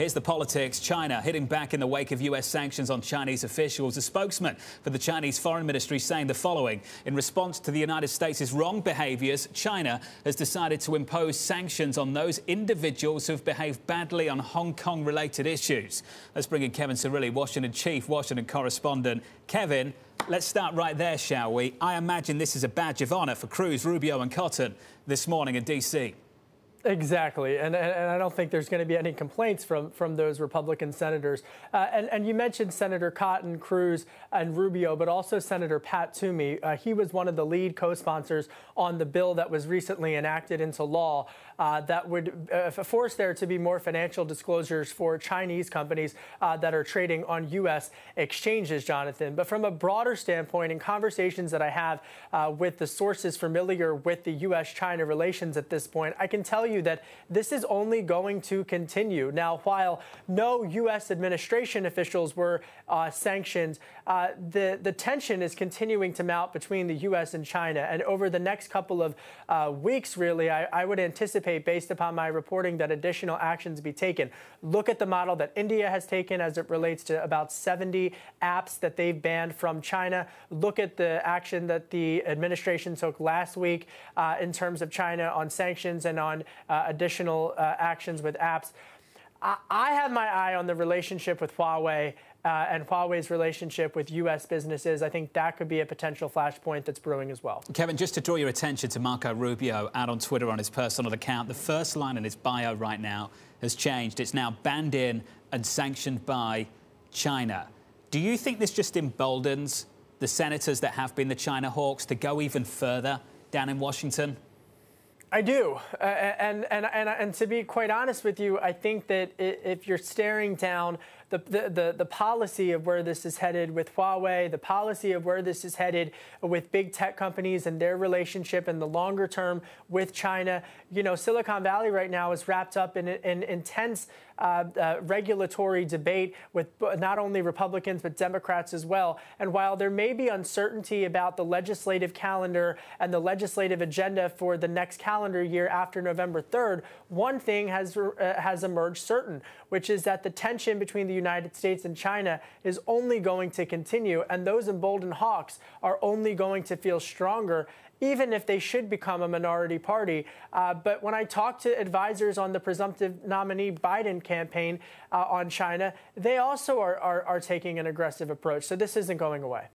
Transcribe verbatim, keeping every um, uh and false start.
Here's the politics. China hitting back in the wake of U S sanctions on Chinese officials. A spokesman for the Chinese Foreign Ministry saying the following. In response to the United States' wrong behaviours, China has decided to impose sanctions on those individuals who've behaved badly on Hong Kong-related issues. Let's bring in Kevin Cirilli, Washington chief, Washington correspondent. Kevin, let's start right there, shall we? I imagine this is a badge of honour for Cruz, Rubio and Cotton this morning in D C Exactly. And, and I don't think there's going to be any complaints from, from those Republican senators. Uh, and, and you mentioned Senator Cotton, Cruz and Rubio, but also Senator Pat Toomey. Uh, he was one of the lead co-sponsors on the bill that was recently enacted into law uh, that would uh, force there to be more financial disclosures for Chinese companies uh, that are trading on U S exchanges, Jonathan. But from a broader standpoint, in conversations that I have uh, with the sources familiar with the U S China relations at this point, I can tell you you that this is only going to continue. Now, while no U S administration officials were uh, sanctioned, uh, the, the tension is continuing to mount between the U S and China. And over the next couple of uh, weeks, really, I, I would anticipate, based upon my reporting, that additional actions be taken. Look at the model that India has taken as it relates to about seventy apps that they've banned from China. Look at the action that the administration took last week uh, in terms of China on sanctions and on Uh, additional uh, actions with apps. I, I have my eye on the relationship with Huawei uh, and Huawei's relationship with U S businesses. I think that could be a potential flashpoint that's brewing as well. Kevin, just to draw your attention to Marco Rubio out on Twitter on his personal account, the first line in his bio right now has changed. It's now banned in and sanctioned by China. Do you think this just emboldens the senators that have been the China hawks to go even further down in Washington? I do, uh, and, and and and to be quite honest with you, I think that if you're staring down the, the, the policy of where this is headed with Huawei, the policy of where this is headed with big tech companies and their relationship in the longer term with China, you know, Silicon Valley right now is wrapped up in an intense Uh, uh, regulatory debate with not only Republicans but Democrats as well. And while there may be uncertainty about the legislative calendar and the legislative agenda for the next calendar year after November third, one thing has uh, has emerged certain, which is that the tension between the United States and China is only going to continue, and those emboldened hawks are only going to feel stronger, even if they should become a minority party. Uh, but when I talk to advisors on the presumptive nominee Biden campaign uh, on China, they also are, are, are taking an aggressive approach. So this isn't going away.